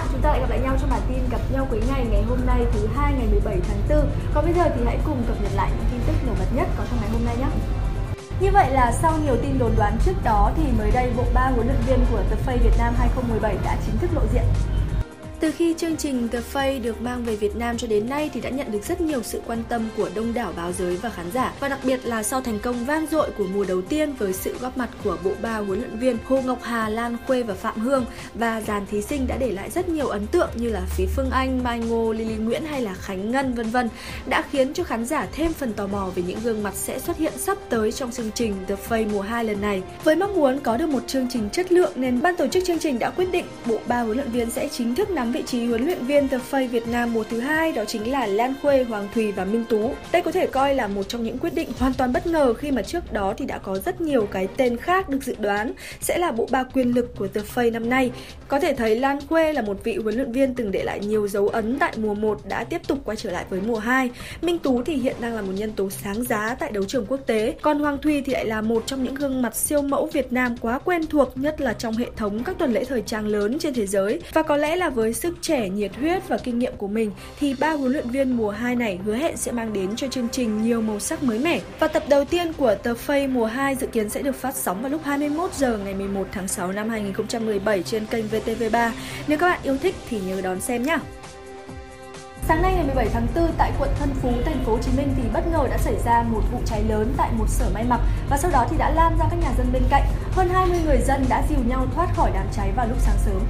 bạn, chúng ta lại gặp lại nhau trong bản tin Gặp Nhau Cuối Ngày ngày hôm nay thứ Hai ngày 17 tháng 4. Còn bây giờ thì hãy cùng cập nhật lại những tin tức nổi bật nhất có trong ngày hôm nay nhé. Như vậy là sau nhiều tin đồn đoán trước đó thì mới đây bộ ba huấn luyện viên của The Face Việt Nam 2017 đã chính thức lộ diện. Từ khi chương trình The Face được mang về Việt Nam cho đến nay thì đã nhận được rất nhiều sự quan tâm của đông đảo báo giới và khán giả. Và đặc biệt là sau thành công vang dội của mùa đầu tiên với sự góp mặt của bộ ba huấn luyện viên Hồ Ngọc Hà, Lan Khuê và Phạm Hương, và dàn thí sinh đã để lại rất nhiều ấn tượng như là Phí Phương Anh, Mai Ngô, Lily Nguyễn hay là Khánh Ngân vân vân, đã khiến cho khán giả thêm phần tò mò về những gương mặt sẽ xuất hiện sắp tới trong chương trình The Face mùa 2 lần này. Với mong muốn có được một chương trình chất lượng nên ban tổ chức chương trình đã quyết định bộ ba huấn luyện viên sẽ chính thức nắm vị trí huấn luyện viên The Face Việt Nam mùa thứ hai, đó chính là Lan Khuê, Hoàng Thùy và Minh Tú. Đây có thể coi là một trong những quyết định hoàn toàn bất ngờ khi mà trước đó thì đã có rất nhiều cái tên khác được dự đoán sẽ là bộ ba quyền lực của The Face năm nay. Có thể thấy Lan Khuê là một vị huấn luyện viên từng để lại nhiều dấu ấn tại mùa 1 đã tiếp tục quay trở lại với mùa 2. Minh Tú thì hiện đang là một nhân tố sáng giá tại đấu trường quốc tế, còn Hoàng Thùy thì lại là một trong những gương mặt siêu mẫu Việt Nam quá quen thuộc, nhất là trong hệ thống các tuần lễ thời trang lớn trên thế giới. Và có lẽ là với sức trẻ, nhiệt huyết và kinh nghiệm của mình thì ba huấn luyện viên mùa 2 này hứa hẹn sẽ mang đến cho chương trình nhiều màu sắc mới mẻ. Và tập đầu tiên của The Face mùa 2 dự kiến sẽ được phát sóng vào lúc 21 giờ ngày 11 tháng 6 năm 2017 trên kênh VTV3. Nếu các bạn yêu thích thì nhớ đón xem nhé. Sáng nay ngày 17 tháng 4 tại quận Tân Phú, thành phố Hồ Chí Minh thì bất ngờ đã xảy ra một vụ cháy lớn tại một sở may mặc và sau đó thì đã lan ra các nhà dân bên cạnh. Hơn 20 người dân đã dìu nhau thoát khỏi đám cháy vào lúc sáng sớm.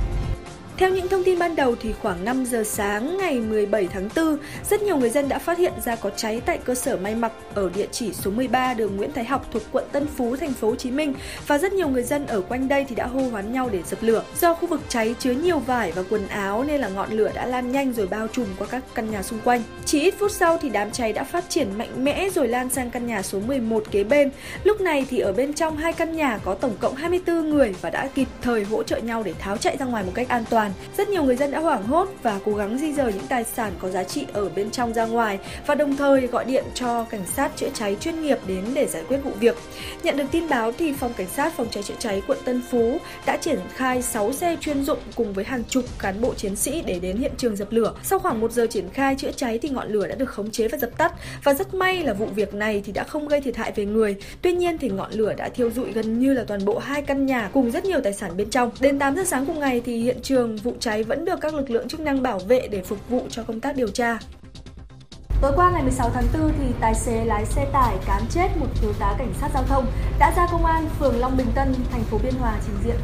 Theo những thông tin ban đầu thì khoảng 5 giờ sáng ngày 17 tháng 4, rất nhiều người dân đã phát hiện ra có cháy tại cơ sở may mặc ở địa chỉ số 13 đường Nguyễn Thái Học thuộc quận Tân Phú, thành phố Hồ Chí Minh, và rất nhiều người dân ở quanh đây thì đã hô hoán nhau để dập lửa. Do khu vực cháy chứa nhiều vải và quần áo nên là ngọn lửa đã lan nhanh rồi bao trùm qua các căn nhà xung quanh. Chỉ ít phút sau thì đám cháy đã phát triển mạnh mẽ rồi lan sang căn nhà số 11 kế bên. Lúc này thì ở bên trong hai căn nhà có tổng cộng 24 người và đã kịp thời hỗ trợ nhau để tháo chạy ra ngoài một cách an toàn. Rất nhiều người dân đã hoảng hốt và cố gắng di dời những tài sản có giá trị ở bên trong ra ngoài và đồng thời gọi điện cho cảnh sát chữa cháy chuyên nghiệp đến để giải quyết vụ việc. Nhận được tin báo thì phòng cảnh sát phòng cháy chữa cháy quận Tân Phú đã triển khai 6 xe chuyên dụng cùng với hàng chục cán bộ chiến sĩ để đến hiện trường dập lửa. Sau khoảng 1 giờ triển khai chữa cháy thì ngọn lửa đã được khống chế và dập tắt, và rất may là vụ việc này thì đã không gây thiệt hại về người. Tuy nhiên thì ngọn lửa đã thiêu rụi gần như là toàn bộ hai căn nhà cùng rất nhiều tài sản bên trong. Đến 8 giờ sáng cùng ngày thì hiện trường vụ cháy vẫn được các lực lượng chức năng bảo vệ để phục vụ cho công tác điều tra. Tối qua ngày 16 tháng 4 thì tài xế lái xe tải cán chết một thiếu tá cảnh sát giao thông đã ra công an phường Long Bình Tân, thành phố Biên Hòa trình diện.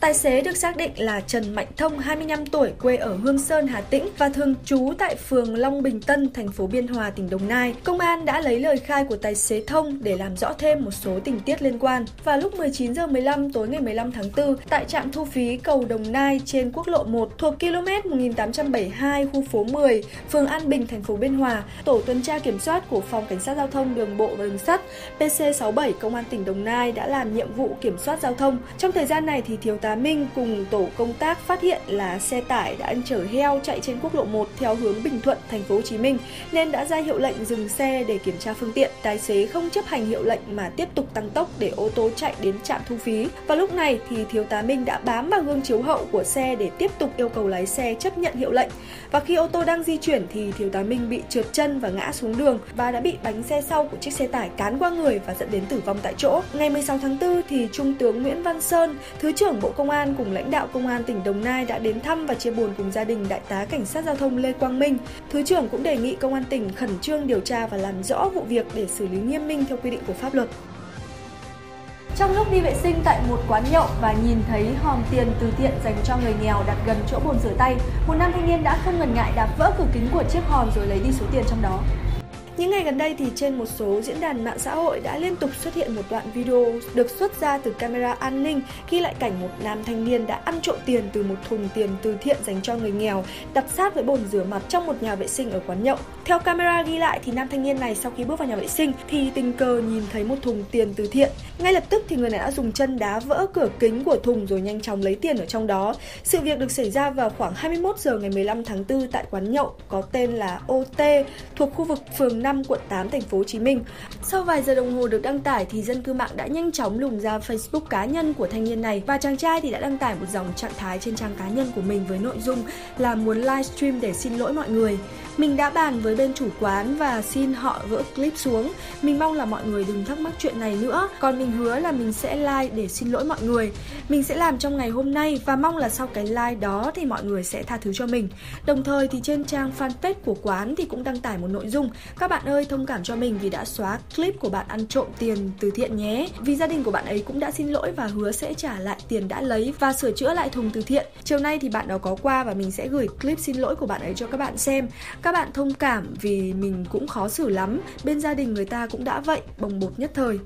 Tài xế được xác định là Trần Mạnh Thông, 25 tuổi, quê ở Hương Sơn, Hà Tĩnh và thường trú tại phường Long Bình Tân, thành phố Biên Hòa, tỉnh Đồng Nai. Công an đã lấy lời khai của tài xế Thông để làm rõ thêm một số tình tiết liên quan. Và lúc 19h15 tối ngày 15 tháng 4, tại trạm thu phí cầu Đồng Nai trên quốc lộ 1 thuộc km 1872 khu phố 10, phường An Bình, thành phố Biên Hòa, tổ tuần tra kiểm soát của phòng cảnh sát giao thông đường bộ và đường sắt PC67 Công an tỉnh Đồng Nai đã làm nhiệm vụ kiểm soát giao thông. Trong thời gian này thì thiếu tá Minh cùng tổ công tác phát hiện là xe tải đã chở heo chạy trên quốc lộ 1 theo hướng Bình Thuận, thành phố Hồ Chí Minh nên đã ra hiệu lệnh dừng xe để kiểm tra phương tiện. Tài xế không chấp hành hiệu lệnh mà tiếp tục tăng tốc để ô tô chạy đến trạm thu phí. Và lúc này thì thiếu tá Minh đã bám vào gương chiếu hậu của xe để tiếp tục yêu cầu lái xe chấp nhận hiệu lệnh. Và khi ô tô đang di chuyển thì thiếu tá Minh bị trượt chân và ngã xuống đường và đã bị bánh xe sau của chiếc xe tải cán qua người và dẫn đến tử vong tại chỗ. Ngày 16 tháng 4 thì Trung tướng Nguyễn Văn Sơn, Thứ trưởng Bộ Công an cùng lãnh đạo Công an tỉnh Đồng Nai đã đến thăm và chia buồn cùng gia đình Đại tá Cảnh sát Giao thông Lê Quang Minh. Thứ trưởng cũng đề nghị Công an tỉnh khẩn trương điều tra và làm rõ vụ việc để xử lý nghiêm minh theo quy định của pháp luật. Trong lúc đi vệ sinh tại một quán nhậu và nhìn thấy hòm tiền từ thiện dành cho người nghèo đặt gần chỗ bồn rửa tay, một nam thanh niên đã không ngần ngại đạp vỡ cửa kính của chiếc hòm rồi lấy đi số tiền trong đó. Những ngày gần đây thì trên một số diễn đàn mạng xã hội đã liên tục xuất hiện một đoạn video được xuất ra từ camera an ninh ghi lại cảnh một nam thanh niên đã ăn trộm tiền từ một thùng tiền từ thiện dành cho người nghèo đặt sát với bồn rửa mặt trong một nhà vệ sinh ở quán nhậu. Theo camera ghi lại thì nam thanh niên này sau khi bước vào nhà vệ sinh thì tình cờ nhìn thấy một thùng tiền từ thiện. Ngay lập tức thì người này đã dùng chân đá vỡ cửa kính của thùng rồi nhanh chóng lấy tiền ở trong đó. Sự việc được xảy ra vào khoảng 21 giờ ngày 15 tháng 4 tại quán nhậu có tên là OT thuộc khu vực phường 5, quận 8, thành phố Hồ Chí Minh. Sau vài giờ đồng hồ được đăng tải thì dân cư mạng đã nhanh chóng lùng ra Facebook cá nhân của thanh niên này, và chàng trai thì đã đăng tải một dòng trạng thái trên trang cá nhân của mình với nội dung là muốn livestream để xin lỗi mọi người. Mình đã bàn với bên chủ quán và xin họ gỡ clip xuống. Mình mong là mọi người đừng thắc mắc chuyện này nữa. Còn mình hứa là mình sẽ like để xin lỗi mọi người. Mình sẽ làm trong ngày hôm nay và mong là sau cái like đó thì mọi người sẽ tha thứ cho mình. Đồng thời thì trên trang fanpage của quán thì cũng đăng tải một nội dung: các bạn ơi, thông cảm cho mình vì đã xóa clip của bạn ăn trộm tiền từ thiện nhé. Vì gia đình của bạn ấy cũng đã xin lỗi và hứa sẽ trả lại tiền đã lấy và sửa chữa lại thùng từ thiện. Chiều nay thì bạn đó có qua và mình sẽ gửi clip xin lỗi của bạn ấy cho các bạn xem. Các bạn thông cảm vì mình cũng khó xử lắm, bên gia đình người ta cũng đã vậy, bồng bột nhất thời.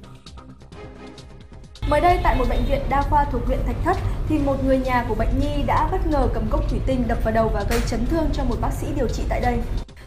Mới đây tại một bệnh viện đa khoa thuộc huyện Thạch Thất thì một người nhà của bệnh nhi đã bất ngờ cầm cốc thủy tinh đập vào đầu và gây chấn thương cho một bác sĩ điều trị tại đây.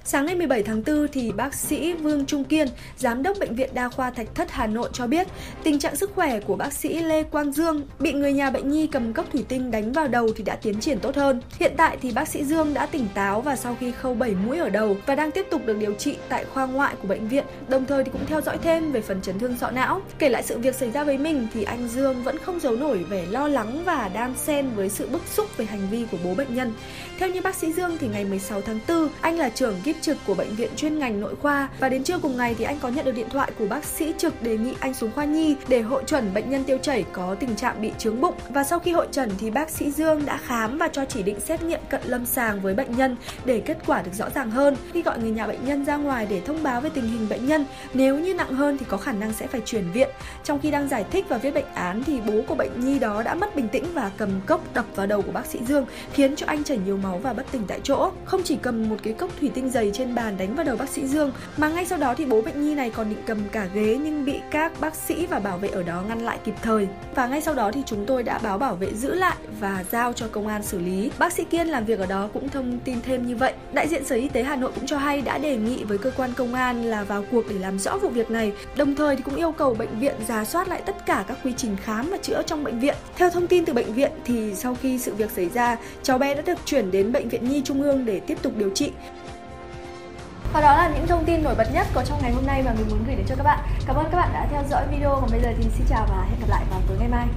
Sáng ngày 17 tháng 4 thì bác sĩ Vương Trung Kiên, giám đốc bệnh viện đa khoa Thạch Thất Hà Nội cho biết, tình trạng sức khỏe của bác sĩ Lê Quang Dương bị người nhà bệnh nhi cầm cốc thủy tinh đánh vào đầu thì đã tiến triển tốt hơn. Hiện tại thì bác sĩ Dương đã tỉnh táo và sau khi khâu 7 mũi ở đầu và đang tiếp tục được điều trị tại khoa ngoại của bệnh viện, đồng thời thì cũng theo dõi thêm về phần chấn thương sọ não. Kể lại sự việc xảy ra với mình thì anh Dương vẫn không giấu nổi vẻ lo lắng và đan xen với sự bức xúc về hành vi của bố bệnh nhân. Theo như bác sĩ Dương thì ngày 16 tháng 4, anh là trưởng trực của bệnh viện chuyên ngành nội khoa và đến trưa cùng ngày thì anh có nhận được điện thoại của bác sĩ trực đề nghị anh xuống khoa nhi để hội chẩn bệnh nhân tiêu chảy có tình trạng bị chướng bụng, và sau khi hội chẩn thì bác sĩ Dương đã khám và cho chỉ định xét nghiệm cận lâm sàng với bệnh nhân để kết quả được rõ ràng hơn. Khi gọi người nhà bệnh nhân ra ngoài để thông báo về tình hình bệnh nhân, nếu như nặng hơn thì có khả năng sẽ phải chuyển viện. Trong khi đang giải thích và viết bệnh án thì bố của bệnh nhi đó đã mất bình tĩnh và cầm cốc đập vào đầu của bác sĩ Dương khiến cho anh chảy nhiều máu và bất tỉnh tại chỗ. Không chỉ cầm một cái cốc thủy tinh dày trên bàn đánh vào đầu bác sĩ Dương mà ngay sau đó thì bố bệnh nhi này còn định cầm cả ghế nhưng bị các bác sĩ và bảo vệ ở đó ngăn lại kịp thời. Và ngay sau đó thì chúng tôi đã báo bảo vệ giữ lại và giao cho công an xử lý. Bác sĩ Kiên làm việc ở đó cũng thông tin thêm như vậy. Đại diện Sở Y tế Hà Nội cũng cho hay đã đề nghị với cơ quan công an là vào cuộc để làm rõ vụ việc này, đồng thời thì cũng yêu cầu bệnh viện rà soát lại tất cả các quy trình khám và chữa trong bệnh viện. Theo thông tin từ bệnh viện thì sau khi sự việc xảy ra, cháu bé đã được chuyển đến Bệnh viện Nhi Trung ương để tiếp tục điều trị. Và đó là những thông tin nổi bật nhất có trong ngày hôm nay mà mình muốn gửi đến cho các bạn. Cảm ơn các bạn đã theo dõi video. Còn bây giờ thì xin chào và hẹn gặp lại vào tối ngày mai.